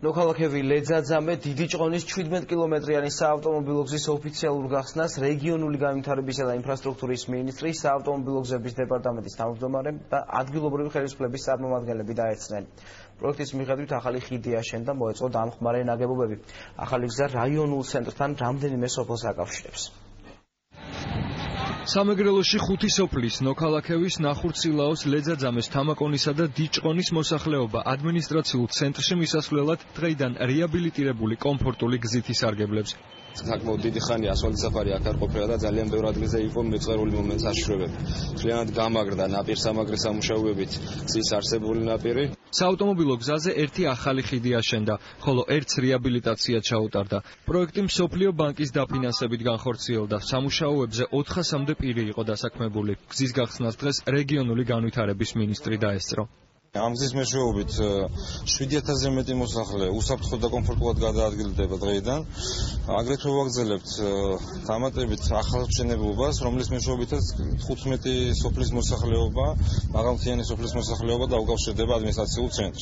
ნოქალაქევი ლეძაძამე დიდი ჭყონის 17 კილომეტრიანი საავტომობილო გზის ოფიციალურ გახსნას რეგიონული განვითარებისა და ინფრასტრუქტურის მინისტრის საავტომობილო გზების დეპარტამენტის თავმჯდომარემ და ადგილობრივი ხელისუფლების წარმომადგენლები დაეცნენ. პროექტის მიხედვით ახალი ხიდი აშენდა, მოეწყო დამხმარე ნაგებობები. ახალი გზა რაიონულ ცენტრთან რამდენიმე სოფელს აკავშირებს. სამეგრელოში 5 სოფლის ნოქალაქევის ნახურცილაოს ლეძაძამეს თამაკონისა და დიდი ჭყონის მოსახლეობა ადმინისტრაციულ ცენტრში მისასვლელად დღეიდან რეაბილიტირებული კომფორტული გზით ისარგებლებს. საკმაოდ დიდი ხანია ასვალი საფარი აქ არ ყოფილა და ძალიან ბევრ ადგილზე იყო მეწყერული მომენტის აშშურებები. მთლიანად გამაგრდა ნაპირ სამაგრის სამუშაოებით გზის არსებული ნაპირი. საავტომობილო გზაზე ერთი ახალი ხიდი აშენდა, ხოლო ერთს რეაბილიტაცია ჩაუტარდა. პროექტი მსოფლიო ბანკის დაფინანსებით განხორციელდა. სამუშაოებზე 400-მდე პირი იყო დასაქმებული. გზის გახსნას დღეს რეგიონული განვითარების მინისტრი დაესწრო. ამ გზის მეშვეობით 7000-ზე მეტი მოსახლე უსაფრთხოდ და კომფორტულად გადაადგილდება დღეიდან. აგრეთვე ვაგრძელებთ დამატებით ახალშენებობას, რომლის მეშვეობითაც 15 სოფლის მოსახლეობა, მაღალმთიანი სოფლის მოსახლეობა დაუკავშირდება ადმინისტრაციულ ცენტრს.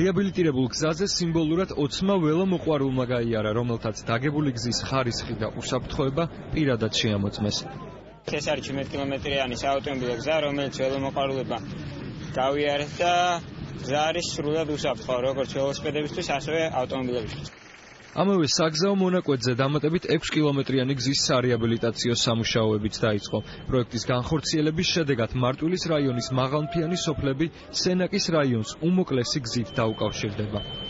რეაბილიტირებულ გზაზე სიმბოლურად 20-მა ველომოყვარულმა გაიარა, რომელთაც დაგებული გზის ხარისხი და უსაფრთხოება პირადად შეამოწმეს. ეს არის 17 კილომეტრიანი საავტომობილო გზა, რომელიც ველომოყვარულებმა გაიარეს და გზა არის სრულად უსაფრთხო, როგორც ველოსიპედებისთვის, ასევე ავტომობილებისთვის. ამავე საგზაო მონაკვეთზე დამატებით 6 კილომეტრიანი გზის სარეაბილიტაციო სამუშაოებიც დაიწყო. პროექტის განხორციელების შედეგად მარტვილის რაიონის მაღალმთიანი სოფლები სენაკის რაიონს უმოკლესი გზით დაუკავშირდება.